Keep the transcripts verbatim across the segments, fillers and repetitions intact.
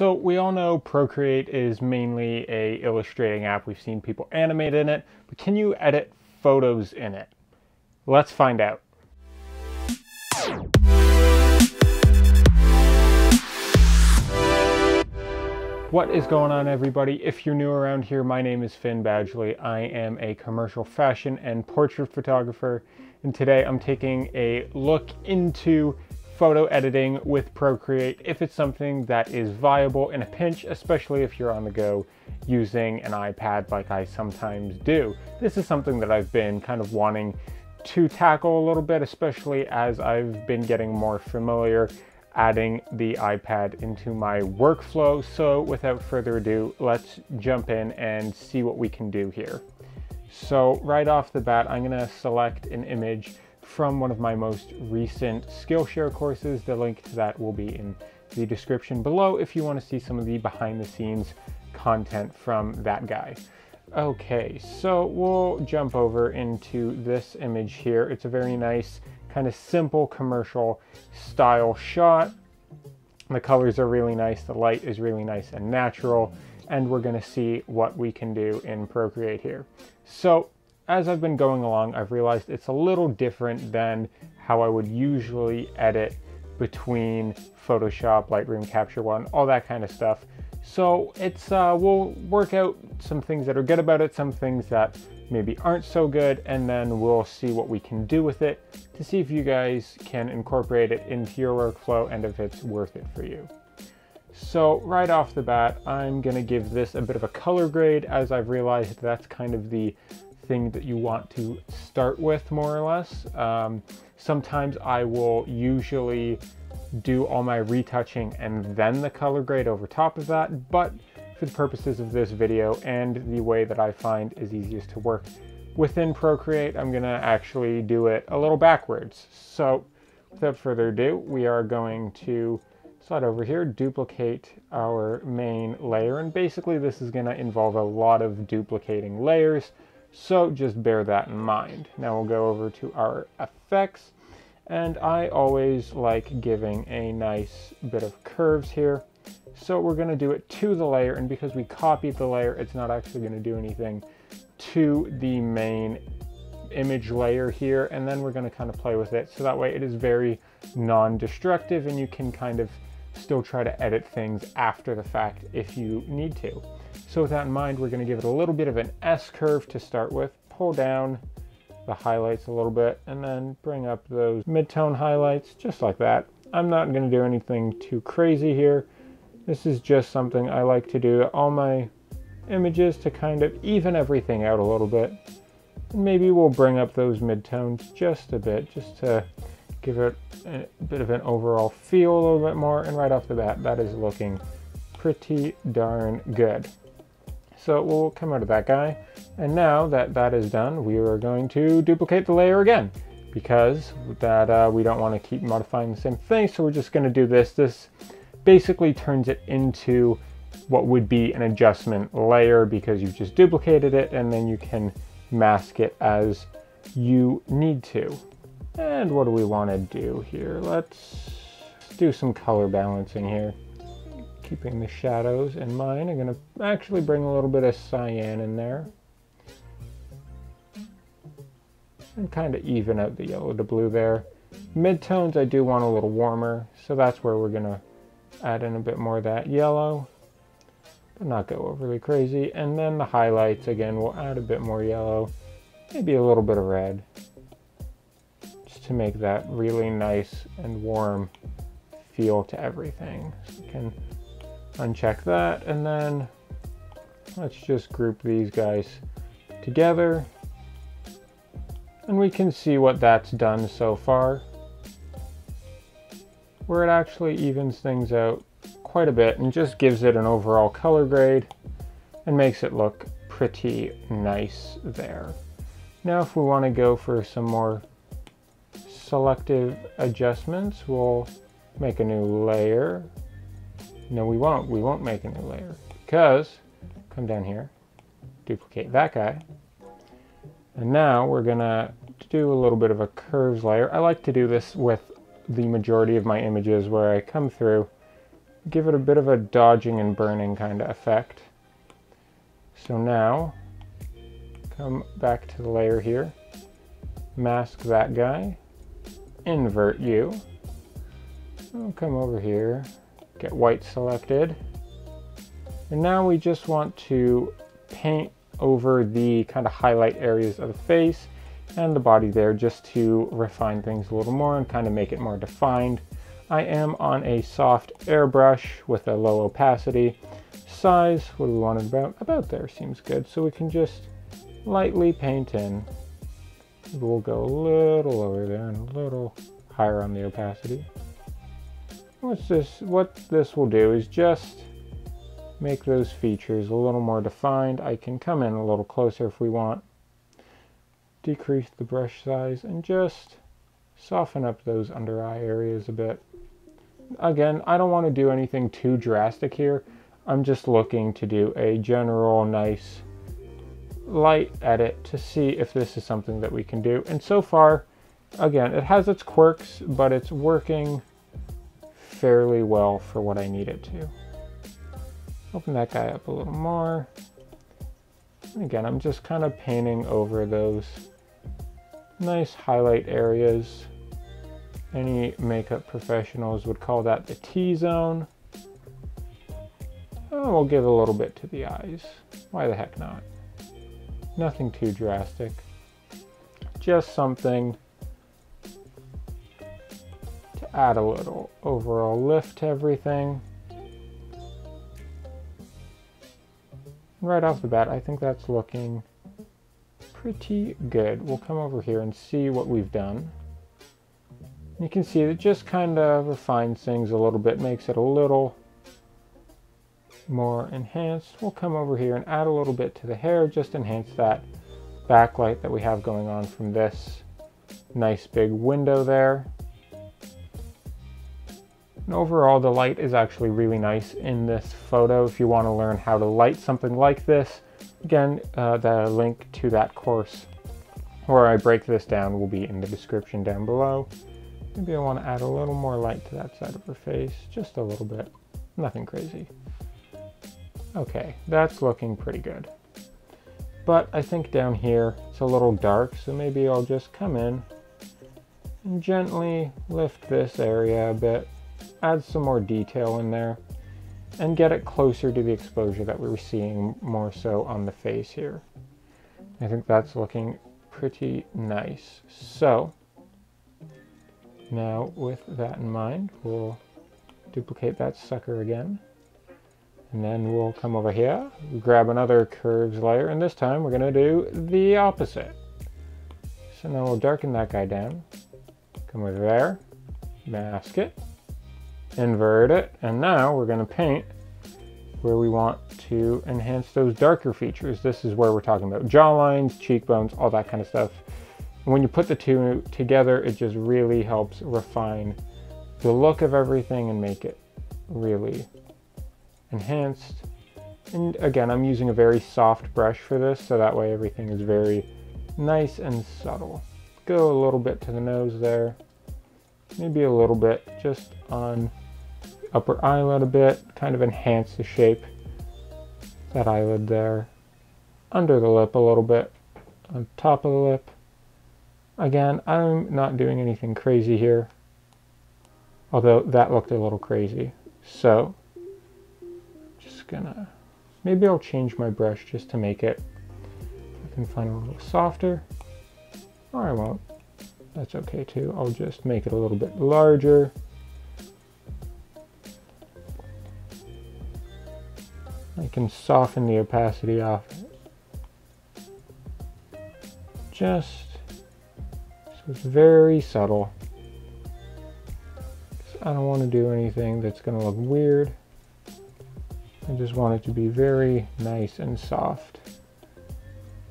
So we all know Procreate is mainly a illustrating app. We've seen people animate in it, but can you edit photos in it? Let's find out. What is going on, everybody? If you're new around here, my name is Finn Badgley. I am a commercial fashion and portrait photographer, and today I'm taking a look into photo editing with Procreate, if it's something that is viable in a pinch, especially if you're on the go using an iPad like I sometimes do. This is something that I've been kind of wanting to tackle a little bit, especially as I've been getting more familiar adding the iPad into my workflow. So without further ado, let's jump in and see what we can do here. So right off the bat, I'm gonna select an image from one of my most recent Skillshare courses. The link to that will be in the description below if you want to see some of the behind the scenes content from that guy. Okay, so we'll jump over into this image here. It's a very nice kind of simple commercial style shot. The colors are really nice, the light is really nice and natural, and we're going to see what we can do in Procreate here. So as I've been going along, I've realized it's a little different than how I would usually edit between Photoshop, Lightroom, Capture One, all that kind of stuff. So it's uh, we'll work out some things that are good about it, some things that maybe aren't so good, and then we'll see what we can do with it to see if you guys can incorporate it into your workflow and if it's worth it for you. So right off the bat, I'm gonna give this a bit of a color grade, as I've realized that's kind of the thing that you want to start with, more or less. Um, sometimes I will usually do all my retouching and then the color grade over top of that, but for the purposes of this video and the way that I find is easiest to work within Procreate, I'm gonna actually do it a little backwards. So without further ado, we are going to slide over here, duplicate our main layer, and basically this is gonna involve a lot of duplicating layers. So just bear that in mind. Now we'll go over to our effects, and I always like giving a nice bit of curves here. So we're gonna do it to the layer, and because we copied the layer, it's not actually gonna do anything to the main image layer here, and then we're gonna kind of play with it. So that way it is very non-destructive and you can kind of still try to edit things after the fact if you need to. So with that in mind, we're going to give it a little bit of an S curve to start with, pull down the highlights a little bit, and then bring up those mid-tone highlights, just like that. I'm not going to do anything too crazy here. This is just something I like to do to all my images to kind of even everything out a little bit. And maybe we'll bring up those mid-tones just a bit, just to give it a bit of an overall feel a little bit more, and right off the bat, that is looking pretty darn good. So we'll come out of that guy. And now that that is done, we are going to duplicate the layer again, because that uh, we don't want to keep modifying the same thing. So we're just going to do this. This basically turns it into what would be an adjustment layer, because you've just duplicated it, and then you can mask it as you need to. And what do we want to do here? Let's do some color balancing here. Keeping the shadows in mind, I'm going to actually bring a little bit of cyan in there and kind of even out the yellow to blue there. Mid-tones I do want a little warmer, so that's where we're going to add in a bit more of that yellow, but not go overly crazy. And then the highlights, again, we'll add a bit more yellow, maybe a little bit of red, just to make that really nice and warm feel to everything. So you can uncheck that, and then let's just group these guys together, and we can see what that's done so far, where it actually evens things out quite a bit and just gives it an overall color grade and makes it look pretty nice there. Now if we want to go for some more selective adjustments, we'll make a new layer. No, we won't. We won't make a new layer, because come down here, duplicate that guy. And now we're gonna do a little bit of a curves layer. I like to do this with the majority of my images, where I come through give it a bit of a dodging and burning kind of effect. So now, come back to the layer here, mask that guy, invert you, I'll come over here, get white selected, and now we just want to paint over the kind of highlight areas of the face and the body there, just to refine things a little more and kind of make it more defined. I am on a soft airbrush with a low opacity. Size, what do we want? About, about there seems good. So we can just lightly paint in. We'll go a little lower there and a little higher on the opacity. What's this? What this will do is just make those features a little more defined. I can come in a little closer if we want. Decrease the brush size and just soften up those under eye areas a bit. Again, I don't want to do anything too drastic here. I'm just looking to do a general nice light edit to see if this is something that we can do. And so far, again, it has its quirks, but it's working fairly well for what I need it to. Open that guy up a little more. And again, I'm just kind of painting over those nice highlight areas. Any makeup professionals would call that the T-zone. Oh, we'll give a little bit to the eyes. Why the heck not? Nothing too drastic. Just something to add a little overall lift to everything. Right off the bat, I think that's looking pretty good. We'll come over here and see what we've done. You can see it just kind of refines things a little bit, makes it a little more enhanced. We'll come over here and add a little bit to the hair, just enhance that backlight that we have going on from this nice big window there. And overall, the light is actually really nice in this photo. If you want to learn how to light something like this, again, uh, the link to that course where I break this down will be in the description down below. Maybe I want to add a little more light to that side of her face, just a little bit, nothing crazy. Okay, that's looking pretty good. But I think down here it's a little dark, so maybe I'll just come in and gently lift this area a bit. Add some more detail in there and get it closer to the exposure that we were seeing more so on the face here. I think that's looking pretty nice. So now with that in mind, we'll duplicate that sucker again. And then we'll come over here, grab another curves layer, and this time we're gonna do the opposite. So now we'll darken that guy down, come over there, mask it, invert it, and now we're going to paint where we want to enhance those darker features. This is where we're talking about jawlines, cheekbones, all that kind of stuff. And when you put the two together, it just really helps refine the look of everything and make it really enhanced. And again, I'm using a very soft brush for this, so that way everything is very nice and subtle. Go a little bit to the nose there, maybe a little bit just on upper eyelid a bit, kind of enhance the shape, that eyelid there, under the lip a little bit, on top of the lip. Again, I'm not doing anything crazy here, although that looked a little crazy. So just gonna, maybe I'll change my brush just to make it, I can find a little softer, or I won't. That's okay too. I'll just make it a little bit larger. I can soften the opacity off it. Just so it's very subtle. I don't want to do anything that's going to look weird. I just want it to be very nice and soft,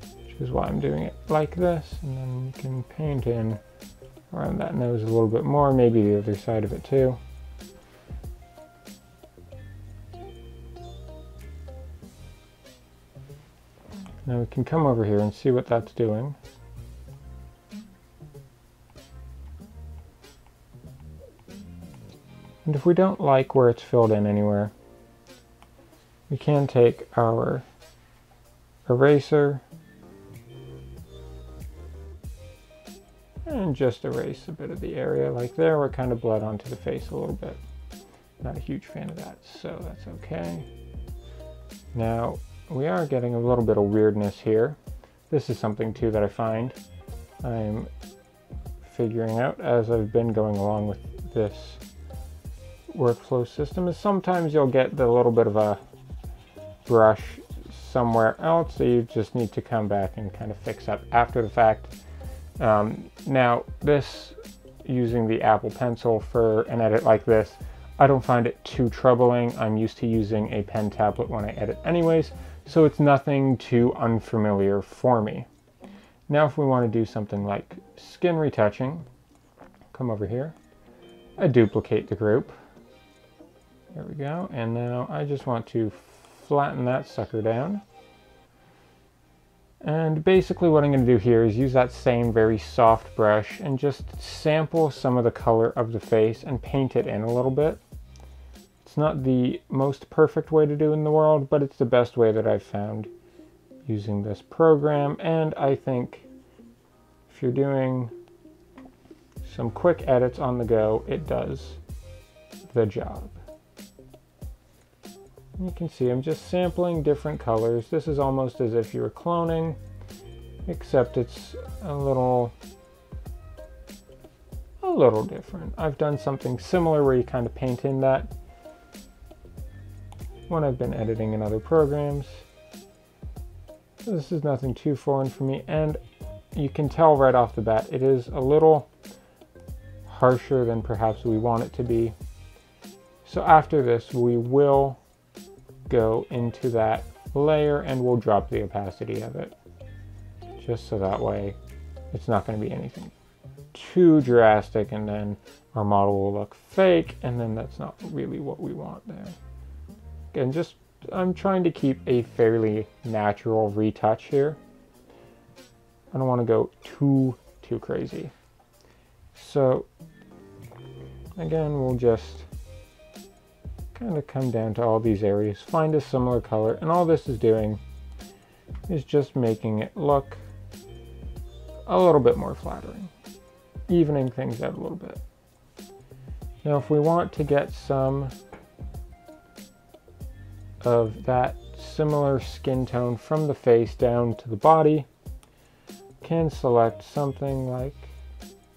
which is why I'm doing it like this. And then you can paint in around that nose a little bit more, maybe the other side of it too. Now we can come over here and see what that's doing. And if we don't like where it's filled in anywhere, we can take our eraser and just erase a bit of the area. Like there, we're kind of bled onto the face a little bit. Not a huge fan of that, so that's okay. Now, we are getting a little bit of weirdness here. This is something too that I find I'm figuring out as I've been going along with this workflow system, is sometimes you'll get the little bit of a brush somewhere else that you just need to come back and kind of fix up after the fact. Um, now this, using the Apple Pencil for an edit like this, I don't find it too troubling. I'm used to using a pen tablet when I edit anyways, so it's nothing too unfamiliar for me. Now if we want to do something like skin retouching, come over here, I duplicate the group. There we go, and now I just want to flatten that sucker down. And basically what I'm going to do here is use that same very soft brush and just sample some of the color of the face and paint it in a little bit. It's not the most perfect way to do in the world, but it's the best way that I've found using this program. And I think if you're doing some quick edits on the go, it does the job. You can see I'm just sampling different colors. This is almost as if you were cloning, except it's a little, a little different. I've done something similar where you kind of paint in that when I've been editing in other programs. This is nothing too foreign for me, and you can tell right off the bat it is a little harsher than perhaps we want it to be. So after this, we will go into that layer and we'll drop the opacity of it, just so that way it's not going to be anything too drastic, and then our model will look fake, and then that's not really what we want there. Again, just I'm trying to keep a fairly natural retouch here. I don't want to go too too crazy, so again we'll just kind of come down to all these areas, find a similar color, and all this is doing is just making it look a little bit more flattering, evening things out a little bit. Now if we want to get some of that similar skin tone from the face down to the body, can select something like,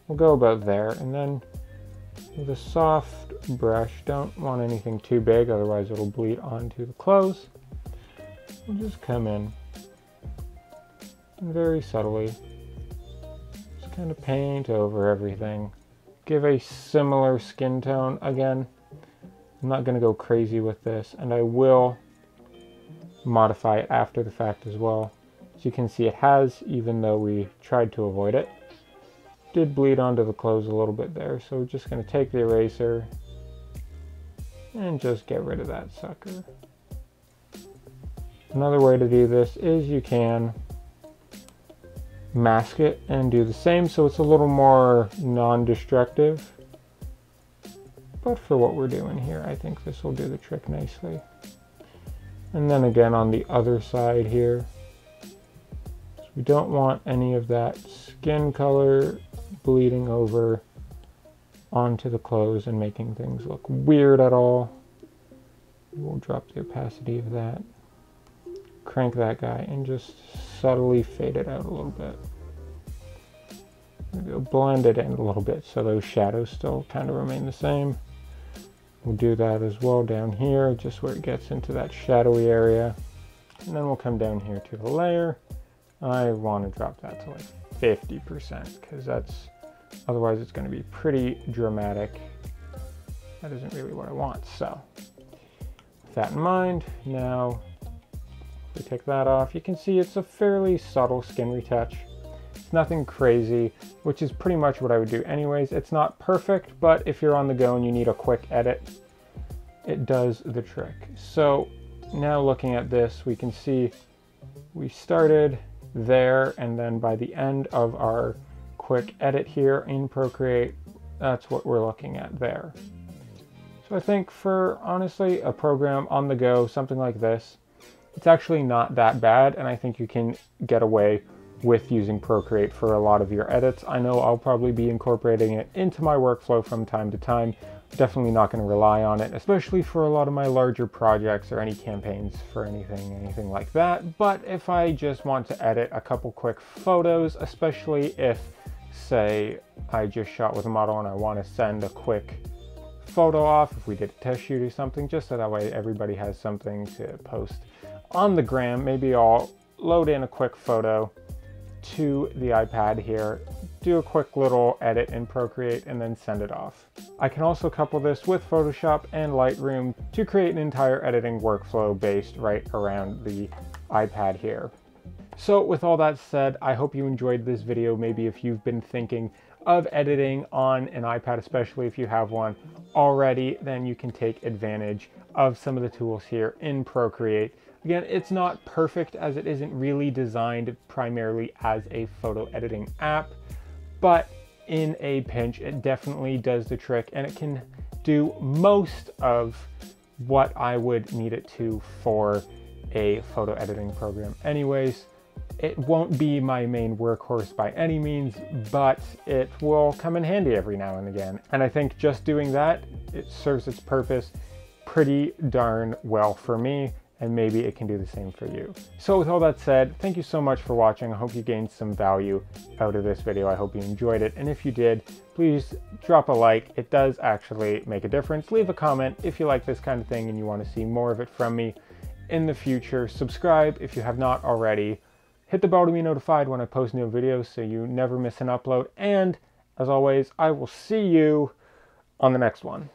we'll go about there, and then with a soft brush, don't want anything too big, otherwise it'll bleed onto the clothes. We'll just come in and very subtly just kind of paint over everything, give a similar skin tone. Again, I'm not going to go crazy with this, and I will modify it after the fact as well. As you can see, it has, even though we tried to avoid it, did bleed onto the clothes a little bit there, so we're just going to take the eraser and just get rid of that sucker. Another way to do this is you can mask it and do the same, so it's a little more non-destructive. But for what we're doing here, I think this will do the trick nicely. And then again on the other side here, so we don't want any of that skin color bleeding over onto the clothes and making things look weird at all. We'll drop the opacity of that, crank that guy, and just subtly fade it out a little bit. Maybe we'll blend it in a little bit so those shadows still kind of remain the same. We'll do that as well down here, just where it gets into that shadowy area. And then we'll come down here to the layer. I want to drop that to like fifty percent, because that's, otherwise it's going to be pretty dramatic. That isn't really what I want. So with that in mind, now if we take that off, you can see it's a fairly subtle skin retouch. It's nothing crazy, which is pretty much what I would do anyways. It's not perfect, but if you're on the go and you need a quick edit, it does the trick. So now looking at this, we can see we started there, and then by the end of our quick edit here in Procreate, that's what we're looking at there. So So I think for, honestly, a program on the go, something like this, it's actually not that bad, and I think you can get away with using Procreate for a lot of your edits. I know I'll probably be incorporating it into my workflow from time to time. Definitely not going to rely on it, especially for a lot of my larger projects or any campaigns for anything, anything like that. But if I just want to edit a couple quick photos, especially if, say, I just shot with a model and I want to send a quick photo off, if we did a test shoot or something, just so that way everybody has something to post on the gram, maybe I'll load in a quick photo to the iPad here, do a quick little edit in Procreate, and then send it off. I can also couple this with Photoshop and Lightroom to create an entire editing workflow based right around the iPad here. So with all that said, I hope you enjoyed this video. Maybe if you've been thinking of editing on an iPad, especially if you have one already, then you can take advantage of some of the tools here in Procreate. Again, it's not perfect as it isn't really designed primarily as a photo editing app, but in a pinch, it definitely does the trick, and it can do most of what I would need it to for a photo editing program. Anyways, it won't be my main workhorse by any means, but it will come in handy every now and again. And I think just doing that, it serves its purpose pretty darn well for me. And maybe it can do the same for you. So with all that said, thank you so much for watching. I hope you gained some value out of this video. I hope you enjoyed it. And if you did, please drop a like. It does actually make a difference. Leave a comment if you like this kind of thing and you want to see more of it from me in the future. Subscribe if you have not already. Hit the bell to be notified when I post new videos so you never miss an upload. And as always, I will see you on the next one.